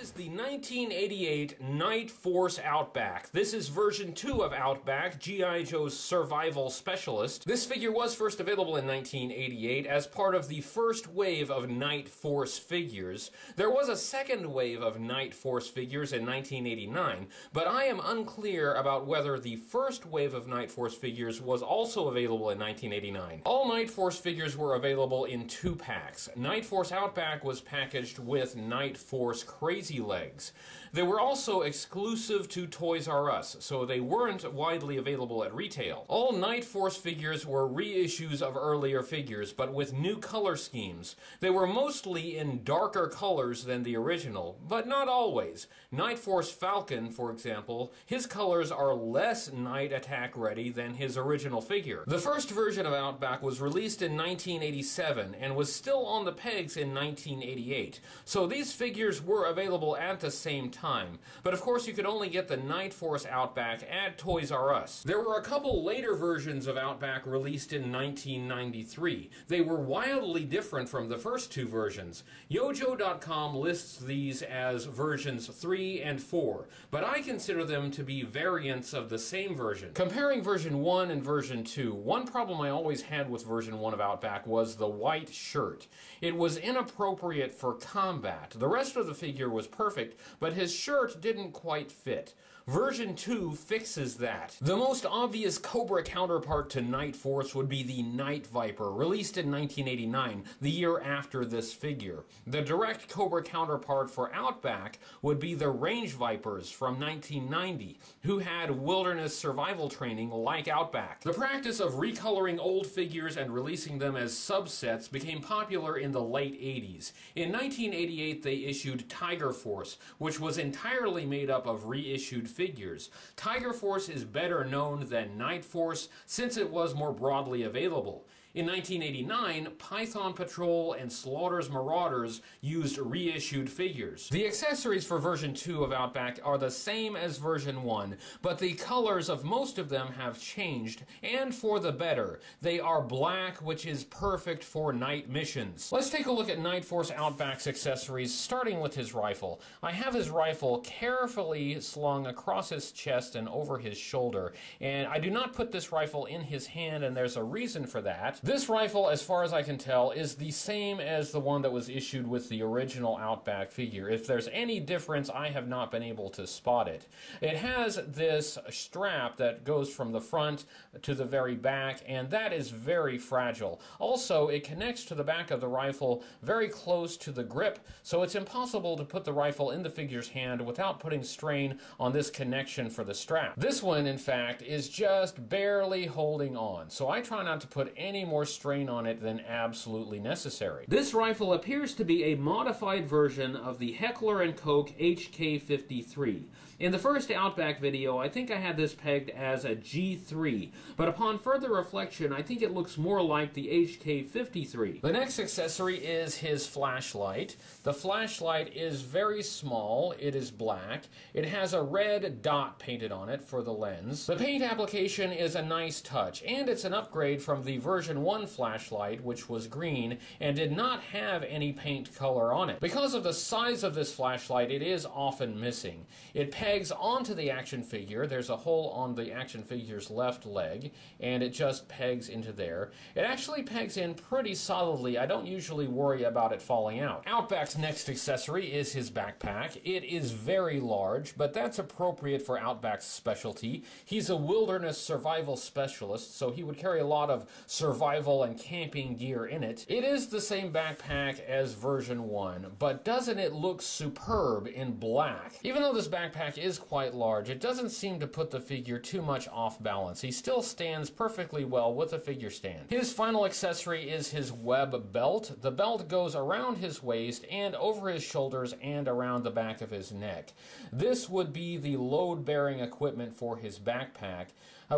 is the 1988 Night Force Outback. This is version 2 of Outback, G.I. Joe's Survival Specialist. This figure was first available in 1988 as part of the first wave of Night Force figures. There was a second wave of Night Force figures in 1989, but I am unclear about whether the first wave of Night Force figures was also available in 1989. All Night Force figures were available in 2 packs. Night Force Outback was packaged with Night Force Crazy Legs. They were also exclusive to Toys R Us, so they weren't widely available at retail. All Night Force figures were reissues of earlier figures, but with new color schemes. They were mostly in darker colors than the original, but not always. Night Force Falcon, for example, his colors are less Night Attack ready than his original figure. The first version of Outback was released in 1987 and was still on the pegs in 1988, so these figures were available at the same time, but of course you could only get the Night Force Outback at Toys R Us. There were a couple later versions of Outback released in 1993. They were wildly different from the first 2 versions. Yojo.com lists these as versions 3 and 4, but I consider them to be variants of the same version. Comparing version 1 and version 2, one problem I always had with version 1 of Outback was the white shirt. It was inappropriate for combat. The rest of the figure was perfect, but his shirt didn't quite fit. Version 2 fixes that. The most obvious Cobra counterpart to Night Force would be the Night Viper, released in 1989, the year after this figure. The direct Cobra counterpart for Outback would be the Range Vipers from 1990, who had wilderness survival training like Outback. The practice of recoloring old figures and releasing them as subsets became popular in the late 80s. In 1988, they issued Tiger Force, which was entirely made up of reissued figures. Tiger Force is better known than Night Force since it was more broadly available. In 1989, Python Patrol and Slaughter's Marauders used reissued figures. The accessories for version 2 of Outback are the same as version 1, but the colors of most of them have changed, and for the better. They are black, which is perfect for night missions. Let's take a look at Night Force Outback's accessories, starting with his rifle. I have his rifle carefully slung across his chest and over his shoulder, and I do not put this rifle in his hand, and there's a reason for that. This rifle, as far as I can tell, is the same as the one that was issued with the original Outback figure. If there's any difference, I have not been able to spot it. It has this strap that goes from the front to the very back, and that is very fragile. Also, it connects to the back of the rifle very close to the grip, so it's impossible to put the rifle in the figure's hand without putting strain on this connection for the strap. This one, in fact, is just barely holding on, so I try not to put any more strain on it than absolutely necessary. This rifle appears to be a modified version of the Heckler & Koch HK53. In the first Outback video, I think I had this pegged as a G3, but upon further reflection, I think it looks more like the HK53. The next accessory is his flashlight. The flashlight is very small, it is black, it has a red dot painted on it for the lens. The paint application is a nice touch, and it's an upgrade from the version 1 flashlight, which was green and did not have any paint color on it. Because of the size of this flashlight, it is often missing. It pegs onto the action figure. There's a hole on the action figure's left leg, and it just pegs into there. It actually pegs in pretty solidly. I don't usually worry about it falling out. Outback's next accessory is his backpack. It is very large, but that's appropriate for Outback's specialty. He's a wilderness survival specialist, so he would carry a lot of survival and camping gear in it. It is the same backpack as version 1, but doesn't it look superb in black? Even though this backpack is quite large, it doesn't seem to put the figure too much off balance. He still stands perfectly well with a figure stand. His final accessory is his web belt. The belt goes around his waist and over his shoulders and around the back of his neck. This would be the load-bearing equipment for his backpack.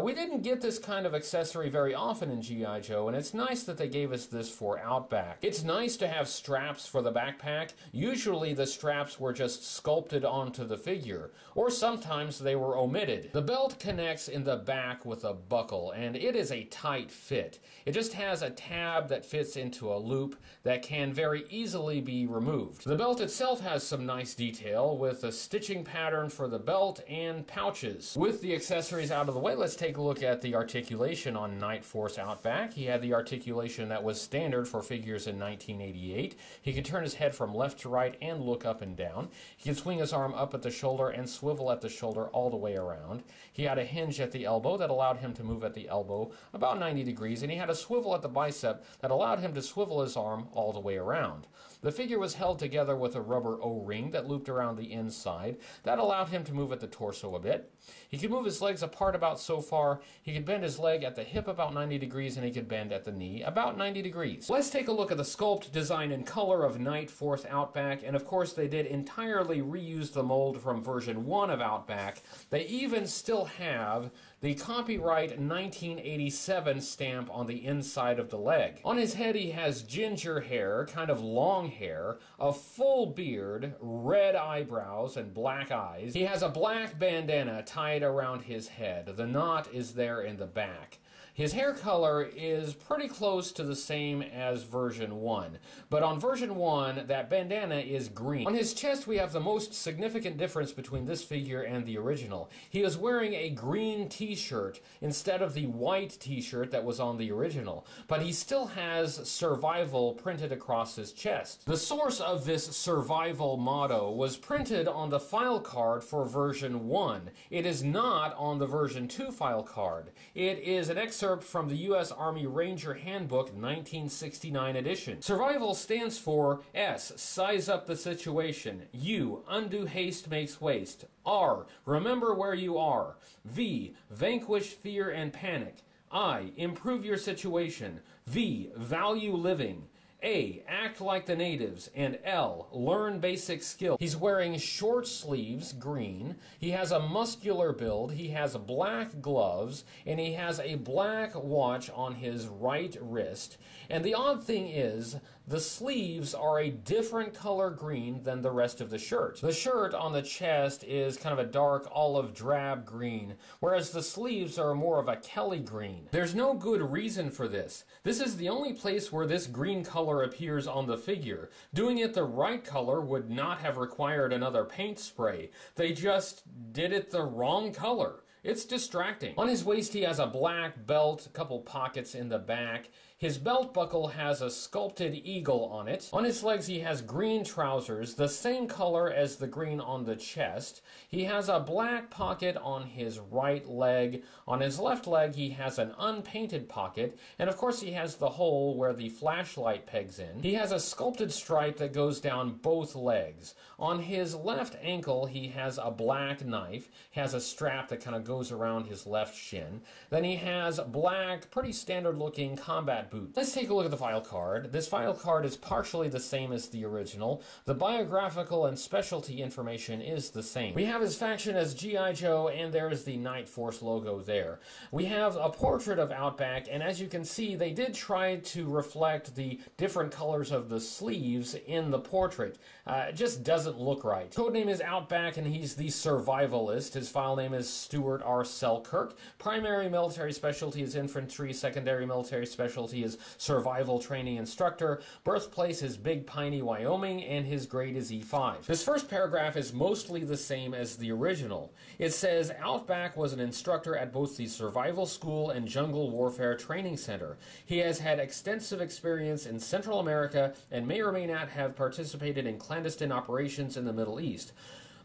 We didn't get this kind of accessory very often in G.I. Joe, ago, and it's nice that they gave us this for Outback. It's nice to have straps for the backpack. Usually the straps were just sculpted onto the figure, or sometimes they were omitted. The belt connects in the back with a buckle, and it is a tight fit. It just has a tab that fits into a loop that can very easily be removed. The belt itself has some nice detail with a stitching pattern for the belt and pouches. With the accessories out of the way, let's take a look at the articulation on Night Force Outback. He had the articulation that was standard for figures in 1988. He could turn his head from left to right and look up and down. He could swing his arm up at the shoulder and swivel at the shoulder all the way around. He had a hinge at the elbow that allowed him to move at the elbow about 90 degrees, and he had a swivel at the bicep that allowed him to swivel his arm all the way around. The figure was held together with a rubber O-ring that looped around the inside. That allowed him to move at the torso a bit. He could move his legs apart about so far. He could bend his leg at the hip about 90 degrees, and he could bend at the knee about 90 degrees. Let's take a look at the sculpt, design, and color of Night Force Outback, and of course they did entirely reuse the mold from version 1 of Outback. They even still have the copyright 1987 stamp on the inside of the leg. On his head he has ginger hair, kind of long hair, a full beard, red eyebrows, and black eyes. He has a black bandana tied around his head. The knot is there in the back. His hair color is pretty close to the same as version 1, but on version 1, that bandana is green. On his chest, we have the most significant difference between this figure and the original. He is wearing a green t-shirt instead of the white t-shirt that was on the original, but he still has Survival printed across his chest. The source of this Survival motto was printed on the file card for version 1. It is not on the version 2 file card. It is an excerpt from the U.S. Army Ranger Handbook 1969 edition. Survival stands for S, size up the situation; U, undue haste makes waste; R, remember where you are; V, vanquish fear and panic; I, improve your situation; V, value living; A, act like the natives; and L, learn basic skill. He's wearing short sleeves, green. He has a muscular build. He has black gloves, and he has a black watch on his right wrist. And the odd thing is, the sleeves are a different color green than the rest of the shirt. The shirt on the chest is kind of a dark olive drab green, whereas the sleeves are more of a Kelly green. There's no good reason for this. This is the only place where this green color appears on the figure. Doing it the right color would not have required another paint spray. They just did it the wrong color. It's distracting. On his waist he has a black belt, a couple pockets in the back. His belt buckle has a sculpted eagle on it. On his legs he has green trousers, the same color as the green on the chest. He has a black pocket on his right leg. On his left leg he has an unpainted pocket, and of course he has the hole where the flashlight pegs in. He has a sculpted stripe that goes down both legs. On his left ankle he has a black knife. He has a strap that kind of goes around his left shin. Then he has black, pretty standard looking combat boots. Let's take a look at the file card. This file card is partially the same as the original. The biographical and specialty information is the same. We have his faction as G.I. Joe, and there is the Night Force logo there. We have a portrait of Outback, and as you can see, they did try to reflect the different colors of the sleeves in the portrait. It just doesn't look right. Codename is Outback, and he's the survivalist. His file name is Stuart R. Selkirk. Primary military specialty is infantry. Secondary military specialty is survival training instructor. Birthplace is Big Piney, Wyoming, and his grade is E5. This first paragraph is mostly the same as the original. It says Outback was an instructor at both the Survival School and Jungle Warfare Training Center. He has had extensive experience in Central America and may or may not have participated in clandestine operations in the Middle East.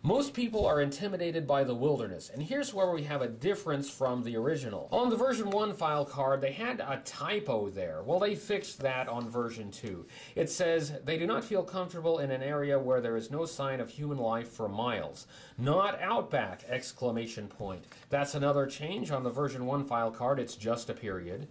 Most people are intimidated by the wilderness, and here's where we have a difference from the original. On the version 1 file card, they had a typo there. Well, they fixed that on version 2. It says, they do not feel comfortable in an area where there is no sign of human life for miles. Not Outback! Exclamation point. That's another change. On the version 1 file card, it's just a period.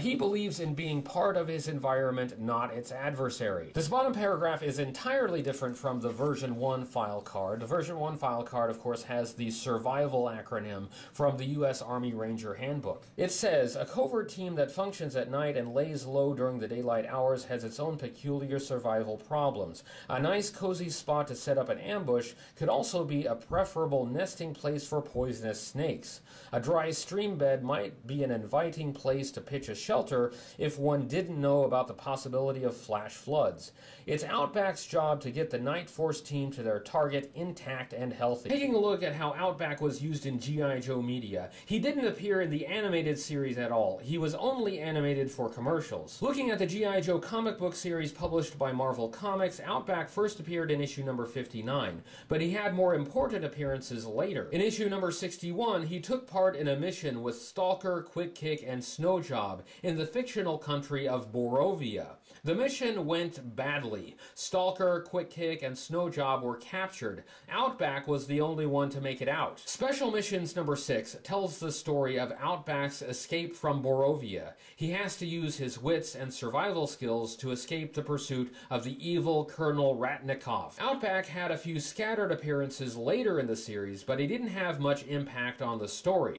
He believes in being part of his environment, not its adversary. This bottom paragraph is entirely different from the version 1 file card. The version version 1 file card, of course, has the Survival acronym from the U.S. Army Ranger Handbook. It says, a covert team that functions at night and lays low during the daylight hours has its own peculiar survival problems. A nice, cozy spot to set up an ambush could also be a preferable nesting place for poisonous snakes. A dry stream bed might be an inviting place to pitch a shelter if one didn't know about the possibility of flash floods. It's Outback's job to get the Night Force team to their target intact and healthy. Taking a look at how Outback was used in G.I. Joe media, he didn't appear in the animated series at all. He was only animated for commercials. Looking at the G.I. Joe comic book series published by Marvel Comics, Outback first appeared in issue number 59, but he had more important appearances later. In issue number 61, he took part in a mission with Stalker, Quick Kick, and Snow Job in the fictional country of Borovia. The mission went badly. Stalker, Quick Kick, and Snow Job were captured. Outback was the only one to make it out. Special Missions number 6 tells the story of Outback's escape from Borovia. He has to use his wits and survival skills to escape the pursuit of the evil Colonel Ratnikov. Outback had a few scattered appearances later in the series, but he didn't have much impact on the story.